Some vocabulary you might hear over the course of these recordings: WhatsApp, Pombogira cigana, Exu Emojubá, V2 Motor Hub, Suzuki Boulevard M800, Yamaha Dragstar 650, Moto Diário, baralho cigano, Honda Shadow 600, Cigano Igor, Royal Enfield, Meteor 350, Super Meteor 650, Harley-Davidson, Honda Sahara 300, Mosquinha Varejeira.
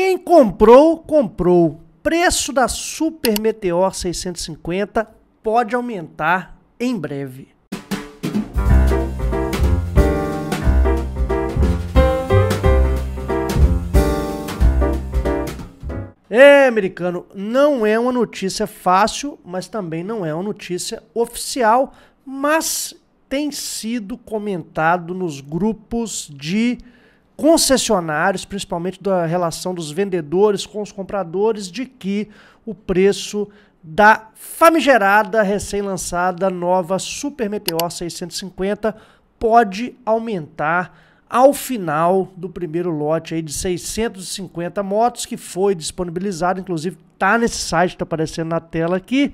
Quem comprou, comprou. Preço da Super Meteor 650 pode aumentar em breve. É, americano, não é uma notícia fácil, mas também não é uma notícia oficial, mas tem sido comentado nos grupos de concessionários, principalmente da relação dos vendedores com os compradores, de que o preço da famigerada, recém-lançada, nova Super Meteor 650 pode aumentar ao final do primeiro lote aí de 650 motos que foi disponibilizado, inclusive tá nesse site, tá aparecendo na tela aqui.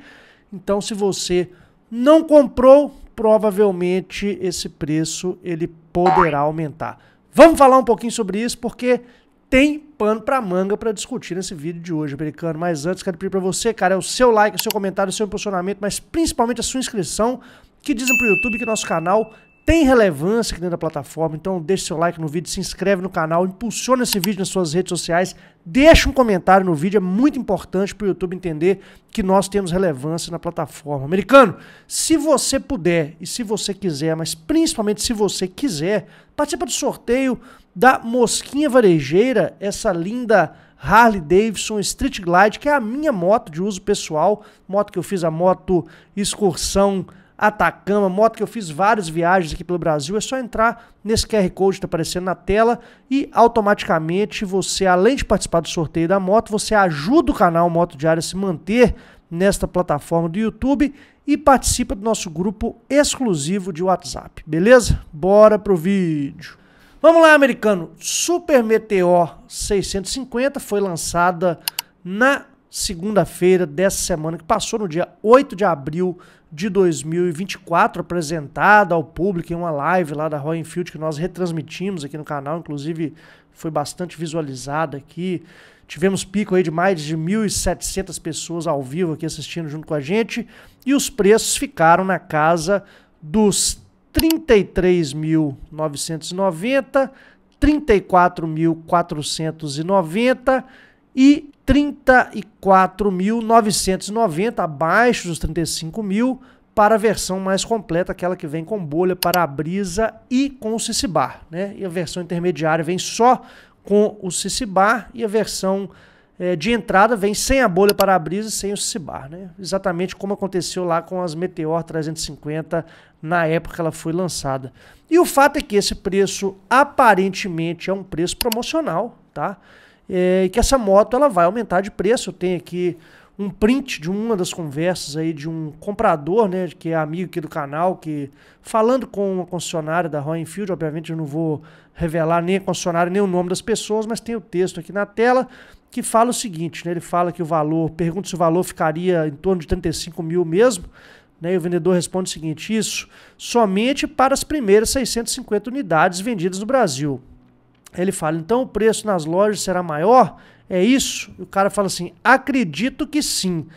Então, se você não comprou, provavelmente esse preço ele poderá aumentar. Vamos falar um pouquinho sobre isso, porque tem pano pra manga pra discutir nesse vídeo de hoje, americano. Mas antes, quero pedir pra você, cara, é o seu like, o seu comentário, o seu impulsionamento, mas principalmente a sua inscrição, que dizem pro YouTube que nosso canal tem relevância aqui dentro da plataforma. Então deixe seu like no vídeo, se inscreve no canal, impulsiona esse vídeo nas suas redes sociais, deixa um comentário no vídeo, é muito importante pro YouTube entender que nós temos relevância na plataforma. Americano, se você puder e se você quiser, mas principalmente se você quiser, participa do sorteio da Mosquinha Varejeira, essa linda Harley-Davidson Street Glide, que é a minha moto de uso pessoal, moto que eu fiz a moto excursão Atacama, moto que eu fiz várias viagens aqui pelo Brasil. É só entrar nesse QR Code que está aparecendo na tela e automaticamente você, além de participar do sorteio da moto, você ajuda o canal Moto Diário a se manter nesta plataforma do YouTube e participa do nosso grupo exclusivo de WhatsApp, beleza? Bora pro vídeo. Vamos lá, americano. Super Meteor 650 foi lançada na segunda-feira dessa semana que passou, no dia 8 de abril de 2024, apresentada ao público em uma live lá da Royal Enfield, que nós retransmitimos aqui no canal, inclusive foi bastante visualizada aqui. Tivemos pico aí de mais de 1.700 pessoas ao vivo aqui assistindo junto com a gente, e os preços ficaram na casa dos 33.990, 34.490 e 34.990, abaixo dos 35.000, para a versão mais completa, aquela que vem com bolha, para-brisa e com o CC Bar, né? E a versão intermediária vem só com o CC Bar, e a versão de entrada vem sem a bolha, para-brisa e sem o CC Bar, né? Exatamente como aconteceu lá com as Meteor 350 na época que ela foi lançada. E o fato é que esse preço aparentemente é um preço promocional, tá? E que essa moto ela vai aumentar de preço. Eu tenho aqui um print de uma das conversas aí de um comprador, né, que é amigo aqui do canal, que falando com uma concessionária da Royal Enfield. Obviamente eu não vou revelar nem a concessionária nem o nome das pessoas, mas tem o texto aqui na tela que fala o seguinte, né, ele fala que o valor, pergunta se o valor ficaria em torno de 35.000 mesmo, né, e o vendedor responde o seguinte: isso somente para as primeiras 650 unidades vendidas no Brasil. Ele fala, então o preço nas lojas será maior? É isso? O cara fala assim, acredito que sim.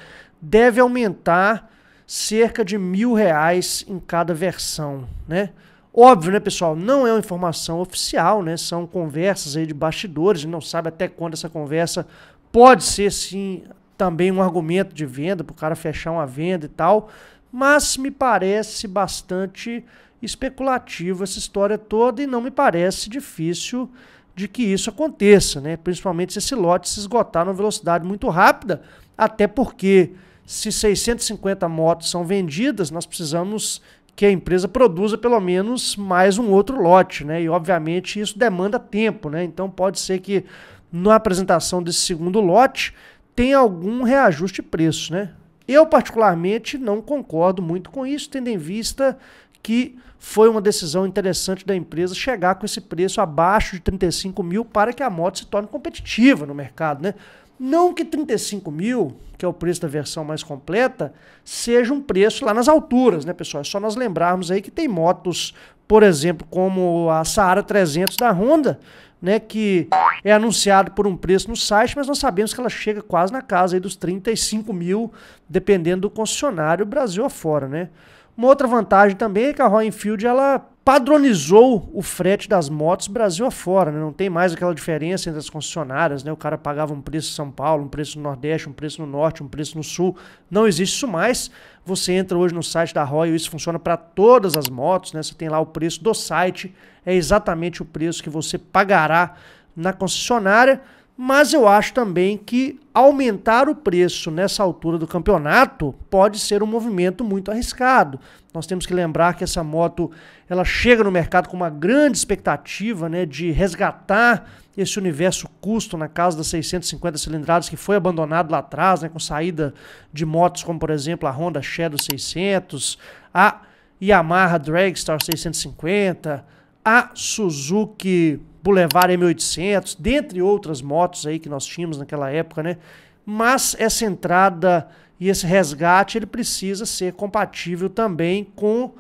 Deve aumentar cerca de R$1.000 em cada versão, né? Óbvio, né, pessoal? Não é uma informação oficial, né? São conversas aí de bastidores, a gente não sabe até quando essa conversa pode ser, sim, também um argumento de venda, para o cara fechar uma venda e tal, mas me parece bastante especulativo essa história toda e não me parece difícil de que isso aconteça, né? Principalmente se esse lote se esgotar numa velocidade muito rápida, até porque se 650 motos são vendidas, nós precisamos que a empresa produza pelo menos mais um outro lote, né? E obviamente isso demanda tempo, né? Então pode ser que na apresentação desse segundo lote tenha algum reajuste de preço, né? Eu particularmente não concordo muito com isso, tendo em vista que foi uma decisão interessante da empresa chegar com esse preço abaixo de 35.000 para que a moto se torne competitiva no mercado, né? Não que 35.000, que é o preço da versão mais completa, seja um preço lá nas alturas, né, pessoal? É só nós lembrarmos aí que tem motos, por exemplo, como a Sahara 300 da Honda, né, que é anunciado por um preço no site, mas nós sabemos que ela chega quase na casa aí dos 35.000, dependendo do concessionário Brasil afora, né? Uma outra vantagem também é que a Royal Enfield ela padronizou o frete das motos Brasil afora, né? Não tem mais aquela diferença entre as concessionárias, né? O cara pagava um preço em São Paulo, um preço no Nordeste, um preço no Norte, um preço no Sul. Não existe isso mais. Você entra hoje no site da Royal, isso funciona para todas as motos, né? Você tem lá o preço do site, é exatamente o preço que você pagará na concessionária. Mas eu acho também que aumentar o preço nessa altura do campeonato pode ser um movimento muito arriscado. Nós temos que lembrar que essa moto, ela chega no mercado com uma grande expectativa, né, de resgatar esse universo custom na casa das 650 cilindradas que foi abandonado lá atrás, né, com saída de motos como, por exemplo, a Honda Shadow 600, a Yamaha Dragstar 650, a Suzuki Boulevard M800, dentre outras motos aí que nós tínhamos naquela época, né? Mas essa entrada e esse resgate, ele precisa ser compatível também com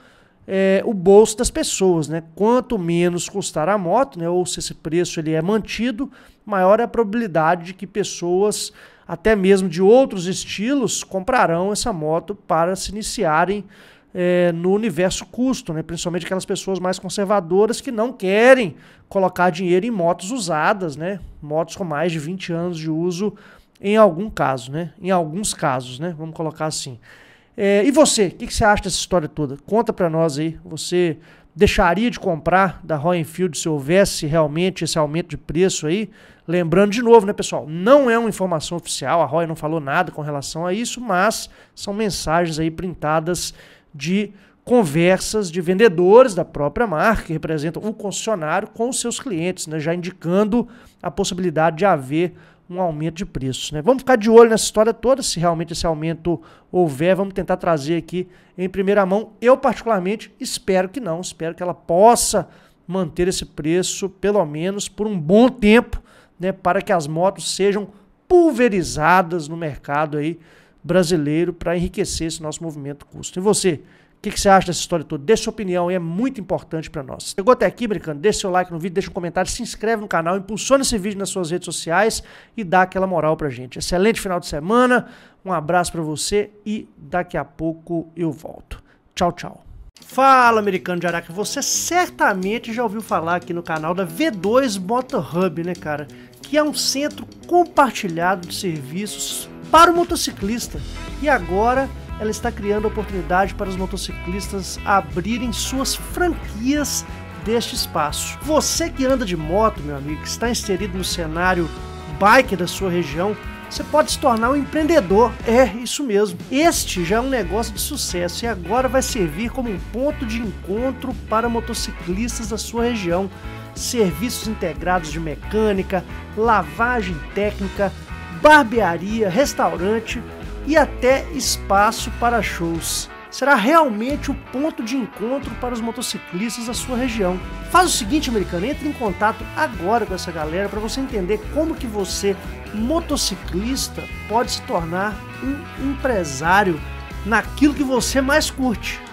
o bolso das pessoas, né? Quanto menos custar a moto, né? Ou se esse preço ele é mantido, maior é a probabilidade de que pessoas, até mesmo de outros estilos, comprarão essa moto para se iniciarem no universo custom, né? Principalmente aquelas pessoas mais conservadoras que não querem colocar dinheiro em motos usadas, né? Motos com mais de 20 anos de uso em algum caso, né? Em alguns casos, né? Vamos colocar assim. E você, o que você acha dessa história toda? Conta pra nós aí. Você deixaria de comprar da Royal Enfield se houvesse realmente esse aumento de preço aí? Lembrando de novo, né, pessoal? Não é uma informação oficial, a Royal não falou nada com relação a isso, mas são mensagens aí printadas de conversas de vendedores da própria marca, que representam o concessionário com os seus clientes, né, já indicando a possibilidade de haver um aumento de preços, né? Vamos ficar de olho nessa história toda, se realmente esse aumento houver, vamos tentar trazer aqui em primeira mão. Eu particularmente espero que não, espero que ela possa manter esse preço pelo menos por um bom tempo, né, para que as motos sejam pulverizadas no mercado aí brasileiro para enriquecer esse nosso movimento custom. E você, o que você acha dessa história toda? Deixa sua opinião, é muito importante para nós. Chegou até aqui, brincando, deixa seu like no vídeo, deixa um comentário, se inscreve no canal, impulsiona esse vídeo nas suas redes sociais e dá aquela moral pra gente. Excelente final de semana, um abraço para você e daqui a pouco eu volto. Tchau, tchau. Fala, americano de Araca, você certamente já ouviu falar aqui no canal da V2 Motor Hub, né, cara? Que é um centro compartilhado de serviços para o motociclista, e agora ela está criando a oportunidade para os motociclistas abrirem suas franquias deste espaço. Você que anda de moto, meu amigo, que está inserido no cenário bike da sua região, você pode se tornar um empreendedor, é isso mesmo. Este já é um negócio de sucesso e agora vai servir como um ponto de encontro para motociclistas da sua região. Serviços integrados de mecânica, lavagem técnica, barbearia, restaurante e até espaço para shows. Será realmente o ponto de encontro para os motociclistas da sua região. Faz o seguinte, americano, entre em contato agora com essa galera para você entender como que você, motociclista, pode se tornar um empresário naquilo que você mais curte.